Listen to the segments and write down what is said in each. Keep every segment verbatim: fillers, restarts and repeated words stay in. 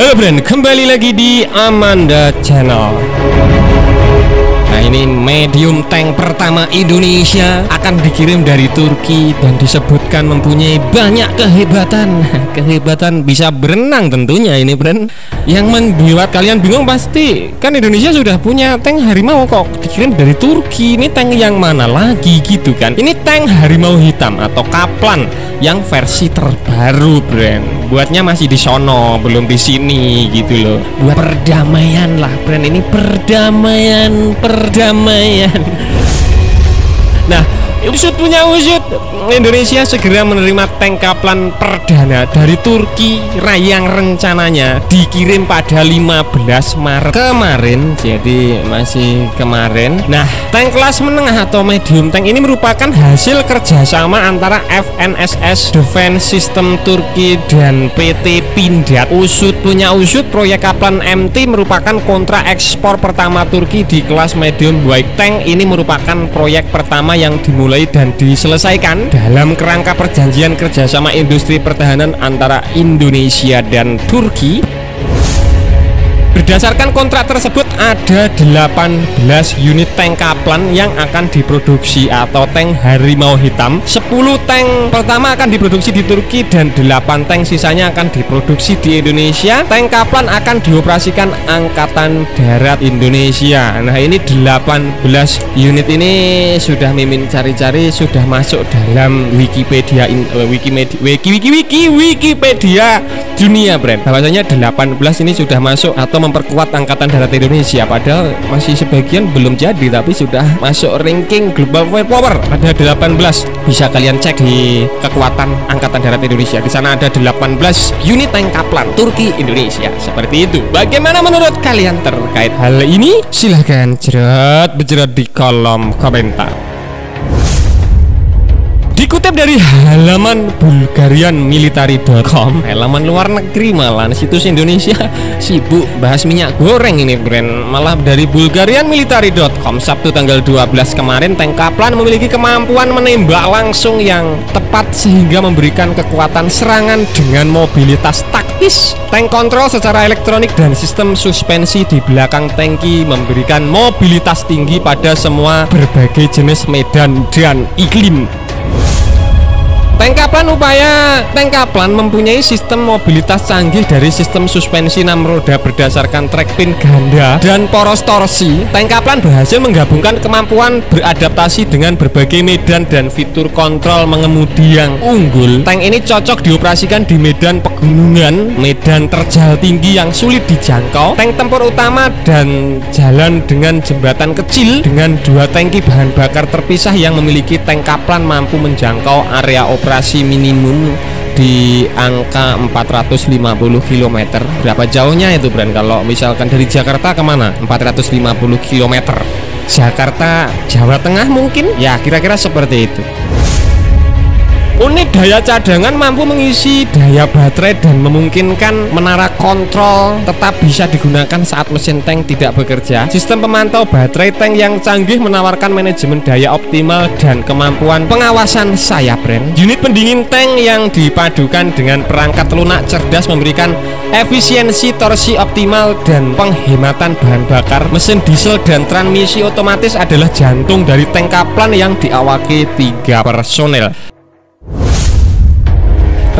Halo friend, kembali lagi di Amanda Channel. Nah, ini medium tank pertama Indonesia akan dikirim dari Turki dan disebutkan mempunyai banyak kehebatan. Kehebatan bisa berenang tentunya ini friend. Yang membuat kalian bingung pasti, kan Indonesia sudah punya tank harimau, kok dikirim dari Turki. Ini tank yang mana lagi gitu kan? Ini tank harimau hitam atau Kaplan yang versi terbaru friend. Buatnya masih di sono, belum di sini gitu loh. Buat perdamaian lah, brand ini perdamaian, perdamaian. Nah, usut punya usut, Indonesia segera menerima tank Kaplan perdana dari Turki yang rencananya dikirim pada lima belas Maret kemarin. Jadi masih kemarin. Nah, tank kelas menengah atau medium tank ini merupakan hasil kerjasama antara F N S S Defense System Turki dan P T Pindad. Usut punya usut, proyek Kaplan M T merupakan kontrak ekspor pertama Turki di kelas medium white tank. Ini merupakan proyek pertama yang dimulai dan diselesaikan dalam kerangka perjanjian kerjasama industri pertahanan antara Indonesia dan Turki. Berdasarkan kontrak tersebut, ada delapan belas unit tank Kaplan yang akan diproduksi atau tank harimau hitam. Sepuluh tank pertama akan diproduksi di Turki dan delapan tank sisanya akan diproduksi di Indonesia. Tank Kaplan akan dioperasikan Angkatan Darat Indonesia. Nah, ini delapan belas unit ini sudah mimin cari-cari, sudah masuk dalam Wikipedia uh, Wikimedia, Wiki, Wiki, Wiki, Wikipedia dunia brand. Bahwasanya delapan belas ini sudah masuk atau memperkuat Angkatan Darat Indonesia, padahal masih sebagian belum jadi tapi sudah masuk ranking Global Firepower. Ada delapan belas, bisa kalian cek di kekuatan Angkatan Darat Indonesia. Di sana ada delapan belas unit tank Kaplan Turki Indonesia. Seperti itu. Bagaimana menurut kalian terkait hal ini? Silahkan jerat berjerat di kolom komentar. Dikutip dari halaman bulgarian military dot com, halaman luar negeri malah, situs Indonesia sibuk bahas minyak goreng ini brand. Malah dari bulgarian military dot com, Sabtu tanggal dua belas kemarin, tank Kaplan memiliki kemampuan menembak langsung yang tepat sehingga memberikan kekuatan serangan dengan mobilitas taktis. Tank kontrol secara elektronik dan sistem suspensi di belakang tangki memberikan mobilitas tinggi pada semua berbagai jenis medan dan iklim. Tank Kaplan upaya tank Kaplan mempunyai sistem mobilitas canggih dari sistem suspensi enam roda berdasarkan track pin ganda dan poros torsi. Tank Kaplan berhasil menggabungkan kemampuan beradaptasi dengan berbagai medan dan fitur kontrol mengemudi yang unggul. Tank ini cocok dioperasikan di medan pegunungan, medan terjal tinggi yang sulit dijangkau, tank tempur utama, dan jalan dengan jembatan kecil. Dengan dua tangki bahan bakar terpisah yang memiliki, tank Kaplan mampu menjangkau area operasi operasi minimum di angka empat ratus lima puluh kilometer. Berapa jauhnya itu brand? Kalau misalkan dari Jakarta kemana? empat ratus lima puluh kilometer. Jakarta, Jawa Tengah mungkin? Ya, kira-kira seperti itu. Unit daya cadangan mampu mengisi daya baterai dan memungkinkan menara kontrol tetap bisa digunakan saat mesin tank tidak bekerja. Sistem pemantau baterai tank yang canggih menawarkan manajemen daya optimal dan kemampuan pengawasan sayap brand. Unit pendingin tank yang dipadukan dengan perangkat lunak cerdas memberikan efisiensi torsi optimal dan penghematan bahan bakar. Mesin diesel dan transmisi otomatis adalah jantung dari tank Kaplan yang diawaki tiga personel.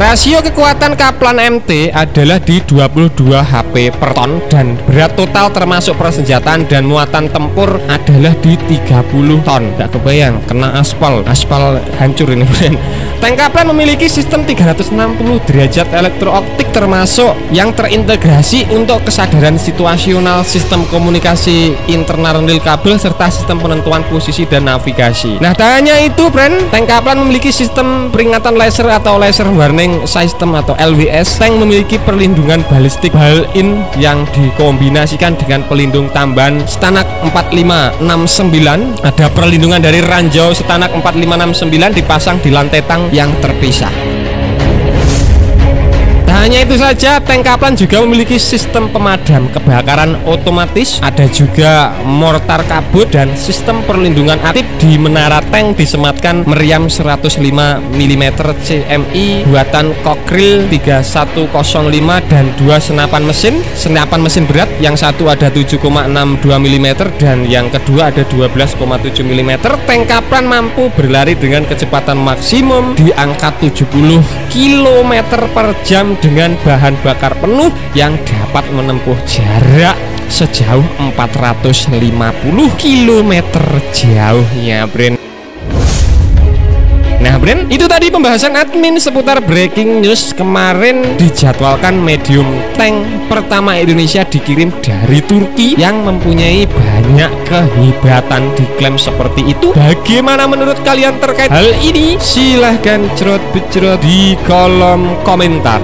Rasio kekuatan Kaplan M T adalah di dua puluh dua H P per ton dan berat total termasuk persenjataan dan muatan tempur adalah di tiga puluh ton. Gak kebayang kena aspal, aspal hancur ini brand. Tank Kaplan memiliki sistem tiga ratus enam puluh derajat elektrooptik termasuk yang terintegrasi untuk kesadaran situasional, sistem komunikasi internal rel kabel, serta sistem penentuan posisi dan navigasi. Nah, tak hanya itu brand, tank Kaplan memiliki sistem peringatan laser atau laser warning sistem atau L W S. Tank memiliki perlindungan balistik built-in yang dikombinasikan dengan pelindung tambahan STANAG empat lima enam sembilan. Ada perlindungan dari ranjau STANAG empat lima enam sembilan dipasang di lantai tang yang terpisah. hanya itu saja, tank Kaplan juga memiliki sistem pemadam kebakaran otomatis, ada juga mortar kabut, dan sistem perlindungan aktif. Di menara tank disematkan meriam seratus lima milimeter C M I buatan Cockerill tiga satu nol lima dan dua senapan mesin, senapan mesin berat, yang satu ada tujuh koma enam dua milimeter dan yang kedua ada dua belas koma tujuh milimeter. Tank Kaplan mampu berlari dengan kecepatan maksimum di angka tujuh puluh kilometer per jam dengan bahan bakar penuh yang dapat menempuh jarak sejauh empat ratus lima puluh kilometer jauhnya, Bren. Nah, Bren, itu tadi pembahasan admin seputar breaking news kemarin. Dijadwalkan medium tank pertama Indonesia dikirim dari Turki yang mempunyai banyak kehebatan diklaim seperti itu. Bagaimana menurut kalian terkait hal ini? Silahkan cerot becerot di kolom komentar.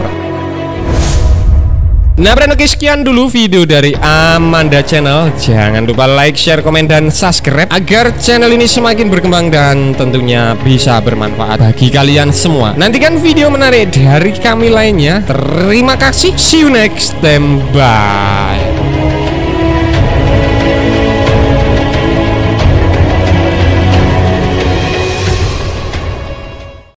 Nah, Bren, oke, sekian dulu video dari Amanda Channel. Jangan lupa like, share, komen, dan subscribe agar channel ini semakin berkembang dan tentunya bisa bermanfaat bagi kalian semua. Nantikan video menarik dari kami lainnya. Terima kasih. See you next time. Bye.